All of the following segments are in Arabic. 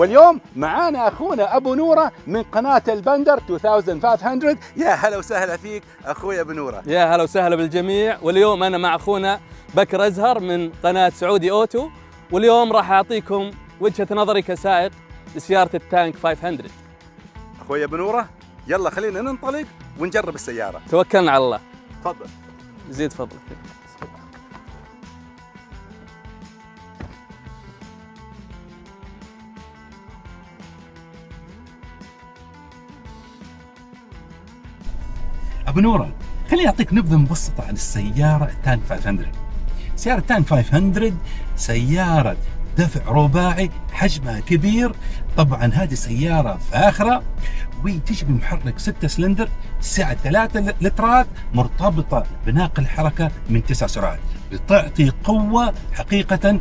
واليوم معانا اخونا ابو نوره من قناه البندر 2500. يا هلا وسهلا فيك اخوي ابو نوره. يا هلا وسهلا بالجميع. واليوم انا مع اخونا بكر أزهر من قناه سعودي أوتو، واليوم راح اعطيكم وجهه نظري كسائق لسياره التانك 500. اخوي ابو نوره يلا خلينا ننطلق ونجرب السياره، توكلنا على الله. تفضل زيد فضلك. ابو نوره خليني اعطيك نبذه مبسطه عن السياره التانك 500. سياره التانك 500 سياره دفع رباعي، حجمها كبير، طبعا هذه سياره فاخره وتجي محرك 6 سلندر، سعه 3 لترات، مرتبطه بناقل حركه من 9 سرعات، بتعطي قوه حقيقه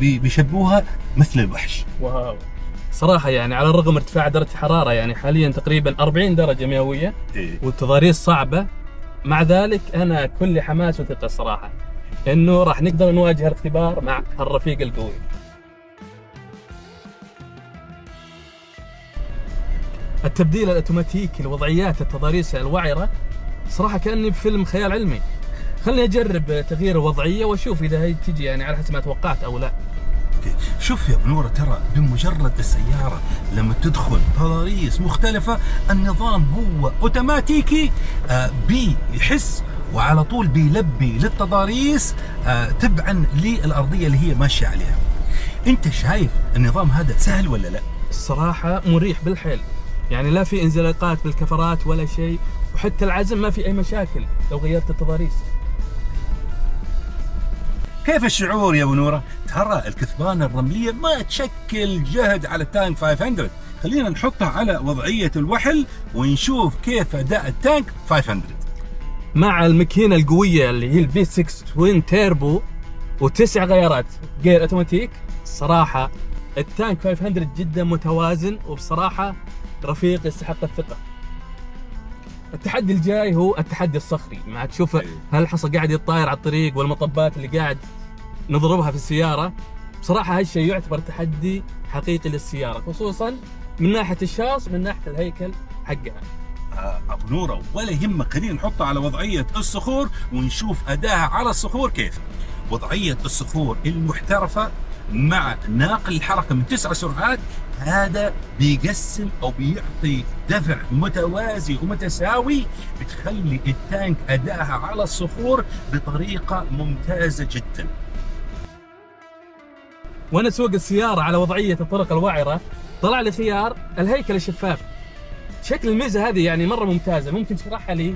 بيشبوها مثل الوحش. واو صراحه يعني على الرغم ارتفاع درجه الحراره يعني حاليا تقريبا 40 درجه مئويه والتضاريس صعبه، مع ذلك انا كل حماس وثقه الصراحه انه راح نقدر نواجه الاختبار مع الرفيق القوي. التبديل الاوتوماتيكي لوضعيات التضاريس الوعره صراحه كاني بفيلم خيال علمي. خليني اجرب تغيير الوضعيه واشوف اذا هي تجي يعني على حسب ما توقعت او لا. شوف يا ابو نوره، ترى بمجرد السياره لما تدخل تضاريس مختلفه النظام هو اوتوماتيكي بيحس وعلى طول بيلبي للتضاريس تبعا للارضيه اللي هي ماشيه عليها. انت شايف النظام هذا سهل ولا لا؟ الصراحه مريح بالحيل، يعني لا في انزلاقات بالكفرات ولا شيء، وحتى العزم ما في اي مشاكل لو غيرت التضاريس. كيف الشعور يا ابو نوره؟ ترى الكثبان الرمليه ما تشكل جهد على التانك 500. خلينا نحطها على وضعيه الوحل ونشوف كيف اداء التانك 500 مع الماكينه القويه اللي هي البي 6 توين تيربو و9 غيارات غير اوتوماتيك. صراحه التانك 500 جدا متوازن، وبصراحه رفيق يستحق الثقه. التحدي الجاي هو التحدي الصخري، مع تشوف هالحصى قاعد يطاير على الطريق والمطبات اللي قاعد نضربها في السياره. بصراحه هالشيء يعتبر تحدي حقيقي للسياره، خصوصا من ناحيه الشاص ومن ناحيه الهيكل حقها. ابو نوره ولا يهمك، خلينا نحطها على وضعيه الصخور ونشوف اداها على الصخور كيف. وضعيه الصخور المحترفه مع ناقل الحركه من 9 سرعات هذا بيقسم او بيعطي دفع متوازي ومتساوي، بتخلي التانك ادائها على الصخور بطريقه ممتازه جدا. وانا اسوق السياره على وضعيه الطرق الوعره طلع لي خيار الهيكل الشفاف. شكل الميزه هذه يعني مره ممتازه، ممكن تشرحها لي؟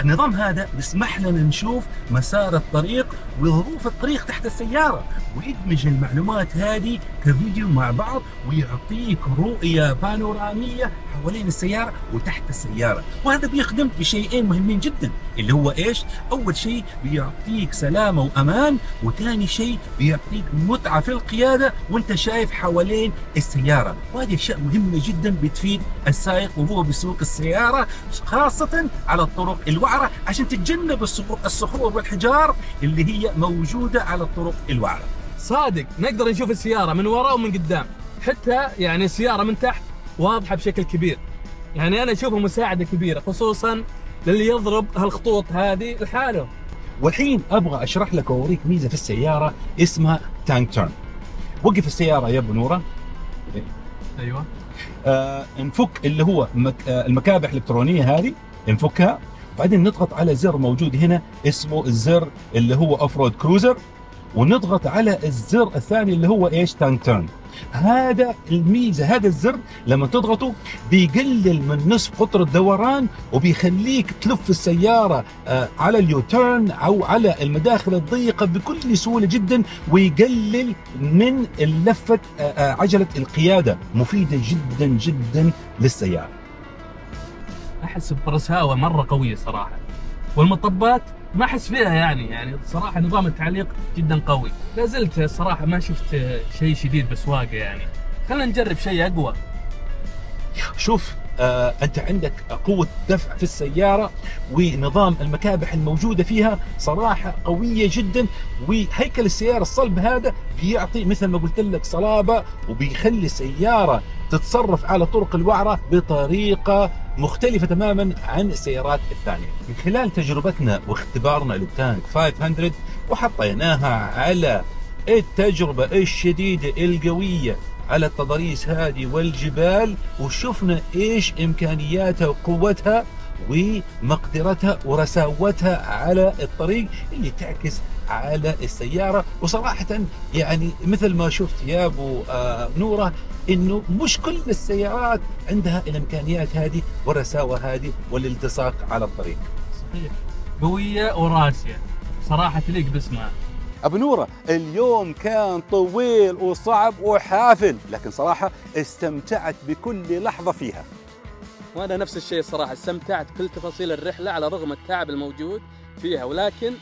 النظام هذا بيسمح لنا نشوف مسار الطريق وظروف الطريق تحت السيارة، ويدمج المعلومات هذه كفيديو مع بعض ويعطيك رؤية بانورامية حوالين السيارة وتحت السيارة. وهذا بيخدمك بشيئين مهمين جدا، اللي هو ايش؟ أول شيء بيعطيك سلامة وأمان، وثاني شيء بيعطيك متعة في القيادة وانت شايف حوالين السيارة، وهذه أشياء مهمة جدا بتفيد السائق وهو بيسوق السيارة خاصة على الطرق الوعرة عشان تتجنب الصخور والحجار اللي هي موجودة على الطرق الوعرة. صادق نقدر نشوف السيارة من وراء ومن قدام، حتى يعني السيارة من تحت واضحة بشكل كبير. يعني أنا أشوفها مساعدة كبيرة خصوصا للي يضرب هالخطوط هذه لحاله. والحين أبغى أشرح لك وأوريك ميزة في السيارة اسمها تان تان. وقف السيارة يا ابو نوره. أيوه نفك اللي هو المكابح الإلكترونية هذه، نفكها بعدين نضغط على زر موجود هنا اسمه الزر اللي هو افرود كروزر، ونضغط على الزر الثاني اللي هو ايش؟ تان تان. هذا الميزه، هذا الزر لما تضغطه بيقلل من نصف قطر الدوران وبيخليك تلف السياره على اليوتيرن او على المداخل الضيقه بكل سهوله جدا، ويقلل من لفه عجله القياده. مفيده جدا جدا للسياره. احس برساوه مره قويه صراحه، والمطبات ما احس فيها يعني صراحه نظام التعليق جدا قوي. لا زلت صراحه ما شفت شيء شديد بسواقه، يعني خلينا نجرب شيء اقوى. شوف انت عندك قوه دفع في السياره، ونظام المكابح الموجوده فيها صراحه قويه جدا، وهيكل السياره الصلب هذا بيعطي مثل ما قلت لك صلابه، وبيخلي السياره تتصرف على طرق الوعره بطريقه مختلفه تماما عن السيارات الثانيه. من خلال تجربتنا واختبارنا للتانك 500 وحطيناها على التجربه الشديده القويه على التضاريس هذه والجبال، وشفنا ايش امكانياتها وقوتها ومقدرتها ورساوتها على الطريق اللي تعكس على السياره. وصراحه يعني مثل ما شفت يا ابو نوره انه مش كل السيارات عندها الامكانيات هذه والرساوه هذه والالتصاق على الطريق. صحيح، قويه وراسيه صراحه تليق باسمها. ابو نوره، اليوم كان طويل وصعب وحافل، لكن صراحه استمتعت بكل لحظه فيها. وانا نفس الشيء صراحه استمتعت كل تفاصيل الرحله على رغم التعب الموجود فيها، ولكن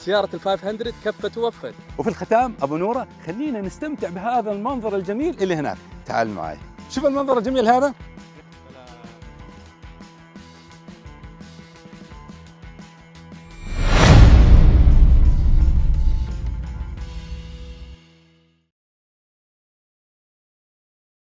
سياره ال500 كفت ووفت. وفي الختام ابو نوره، خلينا نستمتع بهذا المنظر الجميل اللي هناك، تعال معي. شوف المنظر الجميل هذا.